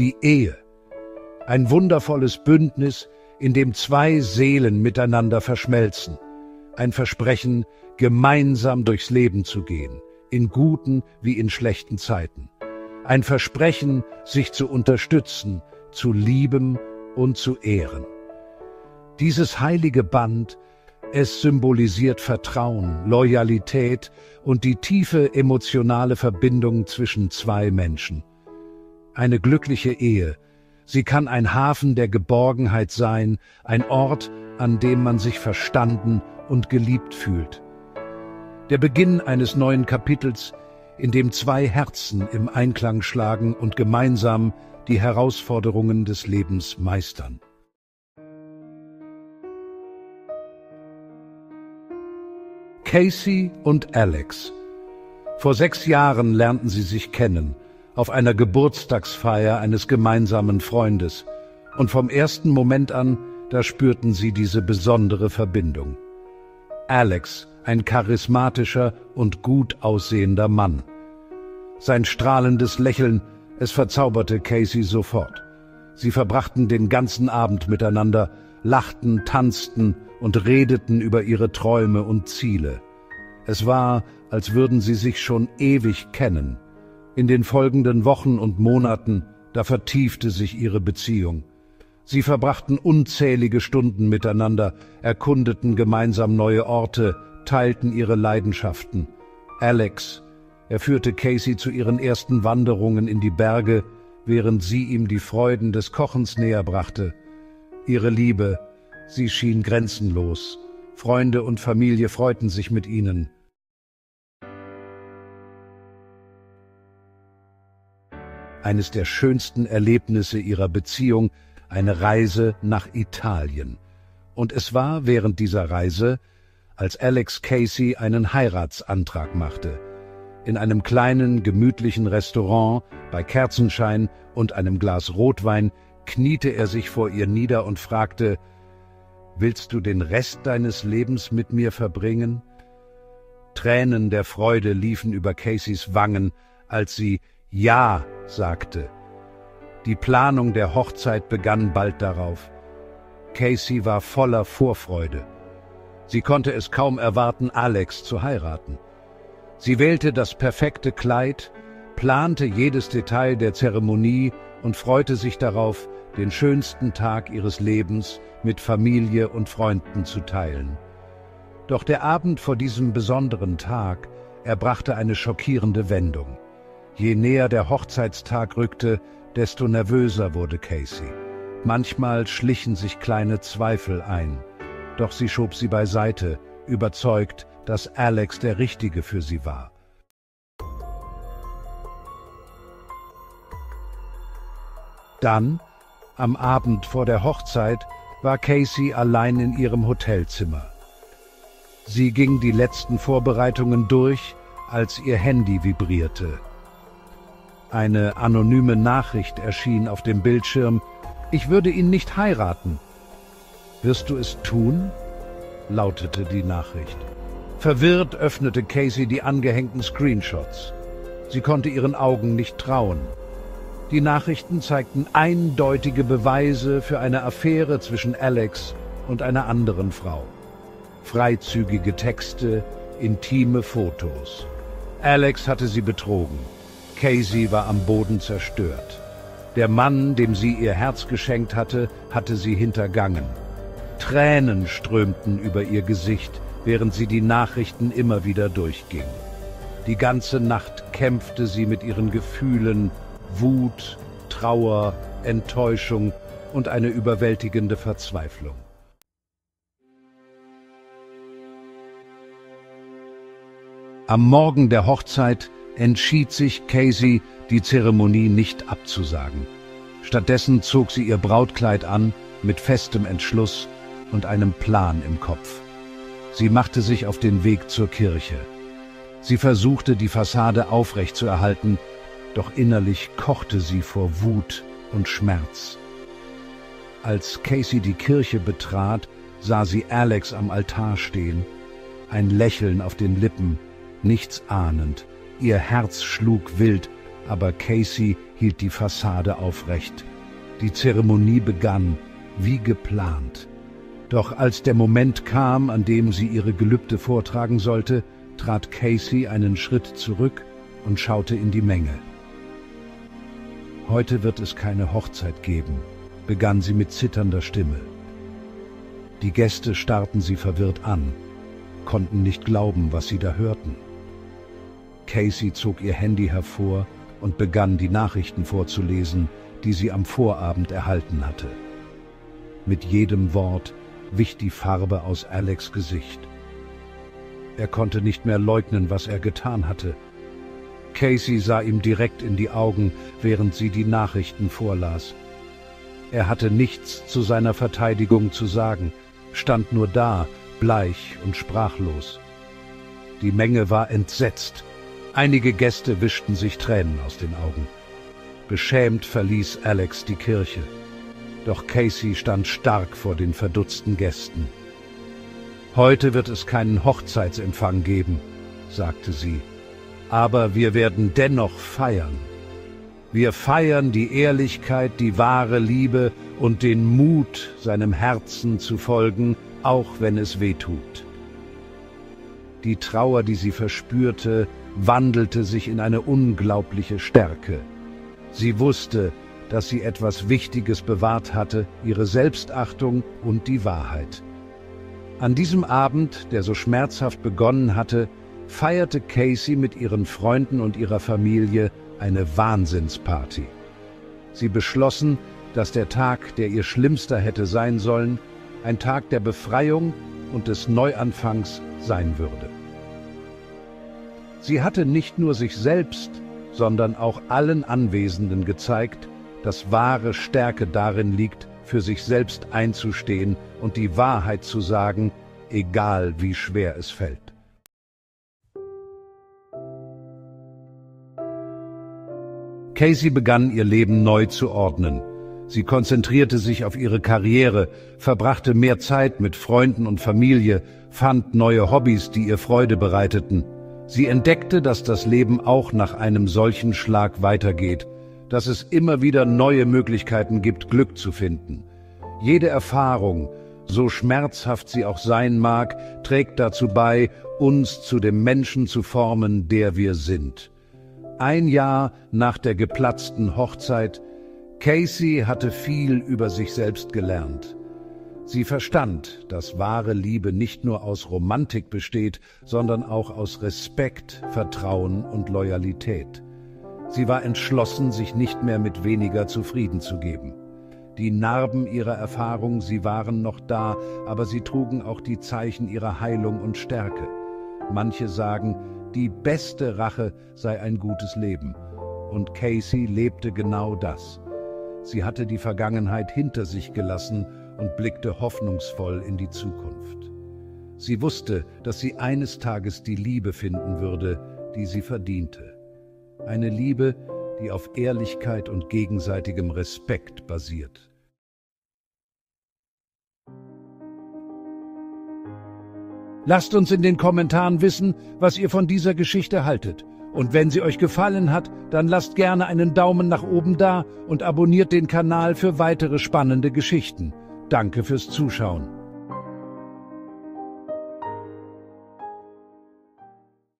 die Ehe. Ein wundervolles Bündnis, in dem zwei Seelen miteinander verschmelzen. Ein Versprechen, gemeinsam durchs Leben zu gehen, in guten wie in schlechten Zeiten. Ein Versprechen, sich zu unterstützen, zu lieben und zu ehren. Dieses heilige Band, es symbolisiert Vertrauen, Loyalität und die tiefe emotionale Verbindung zwischen zwei Menschen. Eine glückliche Ehe, sie kann ein Hafen der Geborgenheit sein, ein Ort, an dem man sich verstanden und geliebt fühlt. Der Beginn eines neuen Kapitels, in dem zwei Herzen im Einklang schlagen und gemeinsam die Herausforderungen des Lebens meistern. Casey und Alex. Vor 6 Jahren lernten sie sich kennen, auf einer Geburtstagsfeier eines gemeinsamen Freundes. Und vom ersten Moment an, da spürten sie diese besondere Verbindung. Alex, ein charismatischer und gut aussehender Mann. Sein strahlendes Lächeln, es verzauberte Casey sofort. Sie verbrachten den ganzen Abend miteinander, lachten, tanzten und redeten über ihre Träume und Ziele. Es war, als würden sie sich schon ewig kennen. In den folgenden Wochen und Monaten, da vertiefte sich ihre Beziehung. Sie verbrachten unzählige Stunden miteinander, erkundeten gemeinsam neue Orte, teilten ihre Leidenschaften. Alex, er führte Casey zu ihren ersten Wanderungen in die Berge, während sie ihm die Freuden des Kochens näher brachte. Ihre Liebe, sie schien grenzenlos. Freunde und Familie freuten sich mit ihnen. Eines der schönsten Erlebnisse ihrer Beziehung, eine Reise nach Italien. Und es war während dieser Reise, als Alex Casey einen Heiratsantrag machte. In einem kleinen, gemütlichen Restaurant, bei Kerzenschein und einem Glas Rotwein, kniete er sich vor ihr nieder und fragte: Willst du den Rest deines Lebens mit mir verbringen? Tränen der Freude liefen über Caseys Wangen, als sie Ja sagte. Die Planung der Hochzeit begann bald darauf. Casey war voller Vorfreude. Sie konnte es kaum erwarten, Alex zu heiraten. Sie wählte das perfekte Kleid, plante jedes Detail der Zeremonie und freute sich darauf, den schönsten Tag ihres Lebens mit Familie und Freunden zu teilen. Doch der Abend vor diesem besonderen Tag, er brachte eine schockierende Wendung. Je näher der Hochzeitstag rückte, desto nervöser wurde Casey. Manchmal schlichen sich kleine Zweifel ein, doch sie schob sie beiseite, überzeugt, dass Alex der Richtige für sie war. Dann, am Abend vor der Hochzeit, war Casey allein in ihrem Hotelzimmer. Sie ging die letzten Vorbereitungen durch, als ihr Handy vibrierte. Eine anonyme Nachricht erschien auf dem Bildschirm: Ich würde ihn nicht heiraten. Wirst du es tun? Lautete die Nachricht. Verwirrt öffnete Casey die angehängten Screenshots. Sie konnte ihren Augen nicht trauen. Die Nachrichten zeigten eindeutige Beweise für eine Affäre zwischen Alex und einer anderen Frau. Freizügige Texte, intime Fotos. Alex hatte sie betrogen. Casey war am Boden zerstört. Der Mann, dem sie ihr Herz geschenkt hatte, hatte sie hintergangen. Tränen strömten über ihr Gesicht, während sie die Nachrichten immer wieder durchging. Die ganze Nacht kämpfte sie mit ihren Gefühlen: Wut, Trauer, Enttäuschung und eine überwältigende Verzweiflung. Am Morgen der Hochzeit entschied sich Casey, die Zeremonie nicht abzusagen. Stattdessen zog sie ihr Brautkleid an, mit festem Entschluss und einem Plan im Kopf. Sie machte sich auf den Weg zur Kirche. Sie versuchte, die Fassade aufrecht zu erhalten, doch innerlich kochte sie vor Wut und Schmerz. Als Casey die Kirche betrat, sah sie Alex am Altar stehen, ein Lächeln auf den Lippen, nichts ahnend. Ihr Herz schlug wild, aber Casey hielt die Fassade aufrecht. Die Zeremonie begann, wie geplant. Doch als der Moment kam, an dem sie ihre Gelübde vortragen sollte, trat Casey einen Schritt zurück und schaute in die Menge. »Heute wird es keine Hochzeit geben«, begann sie mit zitternder Stimme. Die Gäste starrten sie verwirrt an, konnten nicht glauben, was sie da hörten. Casey zog ihr Handy hervor und begann, die Nachrichten vorzulesen, die sie am Vorabend erhalten hatte. Mit jedem Wort wich die Farbe aus Alex' Gesicht. Er konnte nicht mehr leugnen, was er getan hatte. Casey sah ihm direkt in die Augen, während sie die Nachrichten vorlas. Er hatte nichts zu seiner Verteidigung zu sagen, stand nur da, bleich und sprachlos. Die Menge war entsetzt. Einige Gäste wischten sich Tränen aus den Augen. Beschämt verließ Alex die Kirche. Doch Casey stand stark vor den verdutzten Gästen. »Heute wird es keinen Hochzeitsempfang geben«, sagte sie. »Aber wir werden dennoch feiern. Wir feiern die Ehrlichkeit, die wahre Liebe und den Mut, seinem Herzen zu folgen, auch wenn es weh tut.« Die Trauer, die sie verspürte, wandelte sich in eine unglaubliche Stärke. Sie wusste, dass sie etwas Wichtiges bewahrt hatte, ihre Selbstachtung und die Wahrheit. An diesem Abend, der so schmerzhaft begonnen hatte, feierte Casey mit ihren Freunden und ihrer Familie eine Wahnsinnsparty. Sie beschlossen, dass der Tag, der ihr schlimmster hätte sein sollen, ein Tag der Befreiung und des Neuanfangs sein würde. Sie hatte nicht nur sich selbst, sondern auch allen Anwesenden gezeigt, dass wahre Stärke darin liegt, für sich selbst einzustehen und die Wahrheit zu sagen, egal wie schwer es fällt. Casey begann, ihr Leben neu zu ordnen. Sie konzentrierte sich auf ihre Karriere, verbrachte mehr Zeit mit Freunden und Familie, fand neue Hobbys, die ihr Freude bereiteten. Sie entdeckte, dass das Leben auch nach einem solchen Schlag weitergeht, dass es immer wieder neue Möglichkeiten gibt, Glück zu finden. Jede Erfahrung, so schmerzhaft sie auch sein mag, trägt dazu bei, uns zu dem Menschen zu formen, der wir sind. Ein Jahr nach der geplatzten Hochzeit, Casey hatte viel über sich selbst gelernt. Sie verstand, dass wahre Liebe nicht nur aus Romantik besteht, sondern auch aus Respekt, Vertrauen und Loyalität. Sie war entschlossen, sich nicht mehr mit weniger zufrieden zu geben. Die Narben ihrer Erfahrung, sie waren noch da, aber sie trugen auch die Zeichen ihrer Heilung und Stärke. Manche sagen, die beste Rache sei ein gutes Leben. Und Casey lebte genau das. Sie hatte die Vergangenheit hinter sich gelassen und blickte hoffnungsvoll in die Zukunft. Sie wusste, dass sie eines Tages die Liebe finden würde, die sie verdiente. Eine Liebe, die auf Ehrlichkeit und gegenseitigem Respekt basiert. Lasst uns in den Kommentaren wissen, was ihr von dieser Geschichte haltet. Und wenn sie euch gefallen hat, dann lasst gerne einen Daumen nach oben da und abonniert den Kanal für weitere spannende Geschichten. Danke fürs Zuschauen.